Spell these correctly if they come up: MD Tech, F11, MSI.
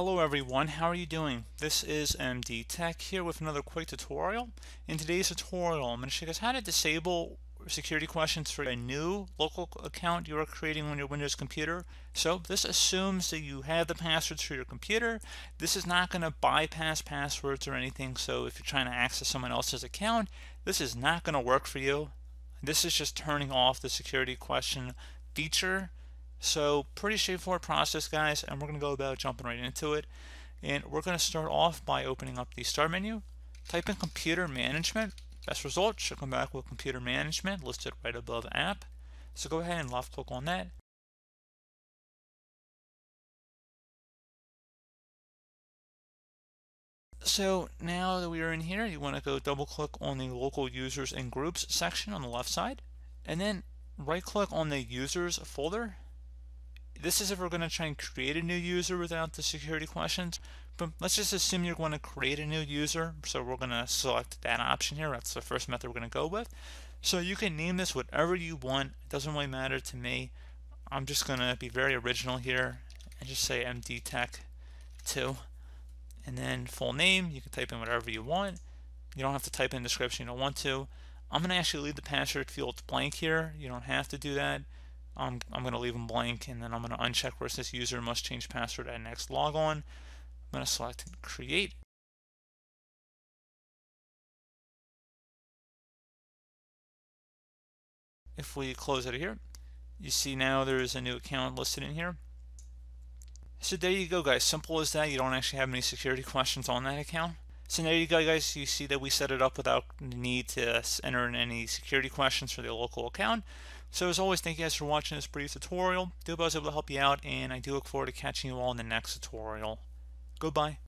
Hello everyone, how are you doing? This is MD Tech here with another quick tutorial. In today's tutorial, I'm going to show you guys how to disable security questions for a new local account you are creating on your Windows computer. So this assumes that you have the passwords for your computer. This is not going to bypass passwords or anything, so if you're trying to access someone else's account, this is not going to work for you. This is just turning off the security question feature. So pretty straightforward process, guys, and we're going to go about jumping right into it. And we're going to start off by opening up the Start menu, type in Computer Management. Best result should come back with Computer Management listed right above App. So go ahead and left click on that. So now that we are in here, you want to go double click on the Local Users and Groups section on the left side, and then right click on the Users folder. This is if we're going to try and create a new user without the security questions, but let's just assume you're going to create a new user, so we're going to select that option here. That's the first method we're going to go with. So you can name this whatever you want. It doesn't really matter to me. I'm just going to be very original here and just say MD Tech 2, and then full name. You can type in whatever you want. You don't have to type in description. You don't want to. I'm going to actually leave the password field blank here. You don't have to do that. I'm going to leave them blank, and then I'm going to uncheck where it says user must change password at next logon. I'm going to select create. If we close out of here, you see now there is a new account listed in here. So there you go, guys. Simple as that. You don't actually have any security questions on that account. So there you go, guys. You see that we set it up without the need to enter in any security questions for the local account. So as always, thank you guys for watching this brief tutorial. I hope I was able to help you out, and I do look forward to catching you all in the next tutorial. Goodbye.